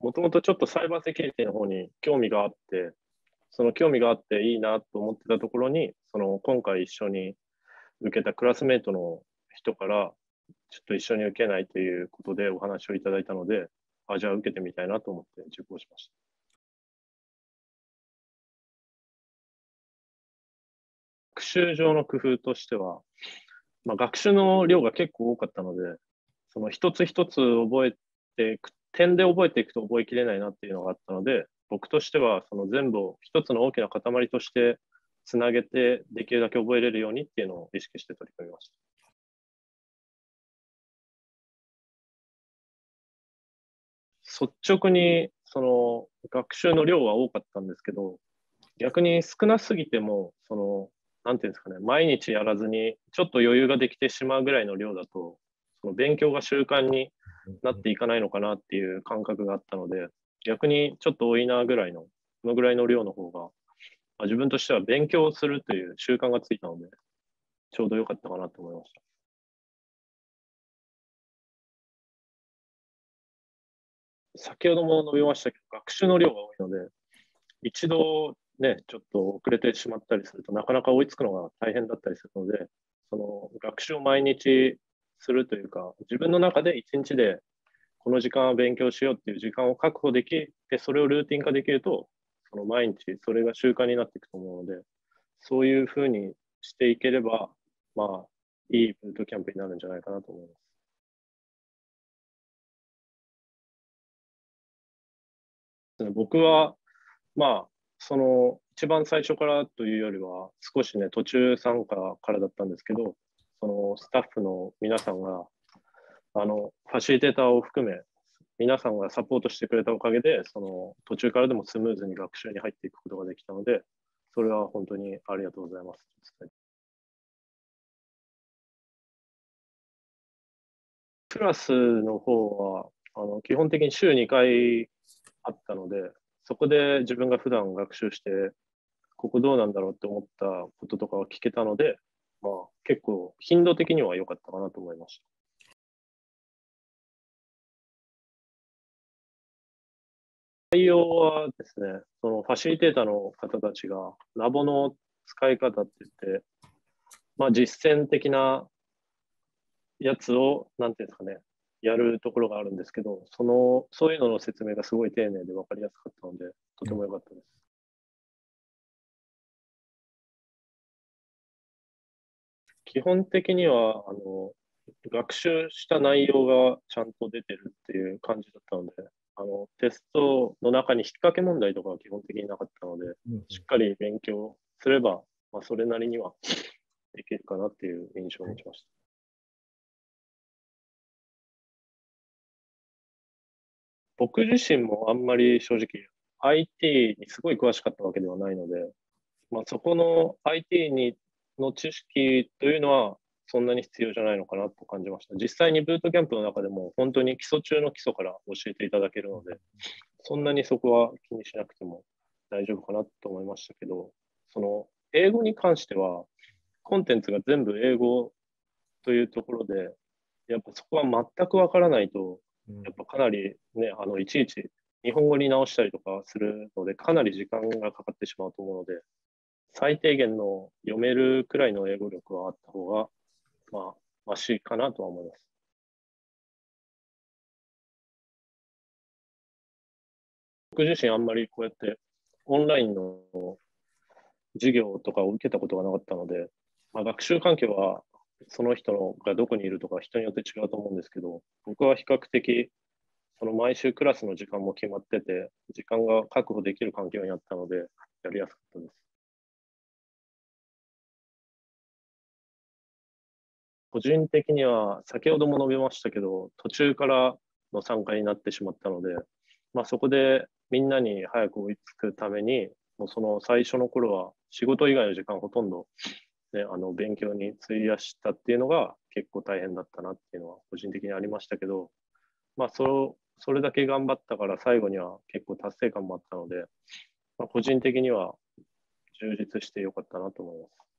もともとちょっとサイバーセキュリティの方に興味があって、その興味があっていいなと思ってたところに、その今回一緒に受けたクラスメートの人から、ちょっと一緒に受けないということでお話をいただいたので、あ、じゃあ受けてみたいなと思って受講しました。学習上の工夫としては、学習の量が結構多かったので、その一つ一つ覚えていく、点で覚えていくと覚えきれないなっていうのがあったので、僕としてはその全部を一つの大きな塊としてつなげて、できるだけ覚えれるようにっていうのを意識して取り組みました。率直にその学習の量は多かったんですけど、逆に少なすぎても、そのなんていうんですかね、毎日やらずにちょっと余裕ができてしまうぐらいの量だと、その勉強が習慣になっていかないのかなっていう感覚があったので、逆にちょっと多いなぐらいの、そのぐらいの量の方が、自分としては勉強するという習慣がついたので、ちょうど良かったかなと思いました。先ほども述べましたけど、学習の量が多いので、一度ね、ちょっと遅れてしまったりすると、なかなか追いつくのが大変だったりするので、その学習を毎日するというか、自分の中で一日でこの時間は勉強しようっていう時間を確保できて、それをルーティン化できると、その毎日それが習慣になっていくと思うので、そういうふうにしていければ、いいブートキャンプになるんじゃないかなと思います。僕は、その一番最初からというよりは少し途中参加からだったんですけど、そのスタッフの皆さんがファシリテーターを含め皆さんがサポートしてくれたおかげで、その途中からでもスムーズに学習に入っていくことができたので、それは本当にありがとうございます。クラスの方は基本的に週2回あったので、そこで自分が普段学習して、ここどうなんだろうって思ったこととかは聞けたので、結構頻度的には良かったかなと思いました。内容はですね、そのファシリテーターの方たちがラボの使い方って言って、実践的なやつを、なんていうんですかね、やるところがあるんですけど、そういうのの説明がすごい丁寧で分かりやすかったので、とても良かったです。基本的には学習した内容がちゃんと出てるっていう感じだったので、テストの中に引っ掛け問題とかは基本的になかったので、しっかり勉強すれば、それなりにはできるかなっていう印象を持ちました。僕自身もあんまり正直 IT にすごい詳しかったわけではないので、そこの IT の知識というのはそんなに必要じゃないのかなと感じました。実際にブートキャンプの中でも本当に基礎中の基礎から教えていただけるので、そんなにそこは気にしなくても大丈夫かなと思いましたけど、その英語に関してはコンテンツが全部英語というところで、やっぱそこは全くわからないと、やっぱかなりね、いちいち日本語に直したりとかするので、かなり時間がかかってしまうと思うので、最低限の読めるくらいの英語力はあった方が、マシかなとは思います。僕自身あんまりこうやってオンラインの授業とかを受けたことがなかったので、学習環境はその人がどこにいるとか人によって違うと思うんですけど、僕は比較的その毎週クラスの時間も決まってて、時間が確保できる環境にあったのでやりやすかったです。個人的には先ほども述べましたけど、途中からの参加になってしまったので、そこでみんなに早く追いつくために、もうその最初の頃は仕事以外の時間ほとんど勉強に費やしたっていうのが結構大変だったなっていうのは個人的にありましたけど、それだけ頑張ったから最後には結構達成感もあったので、個人的には充実してよかったなと思います。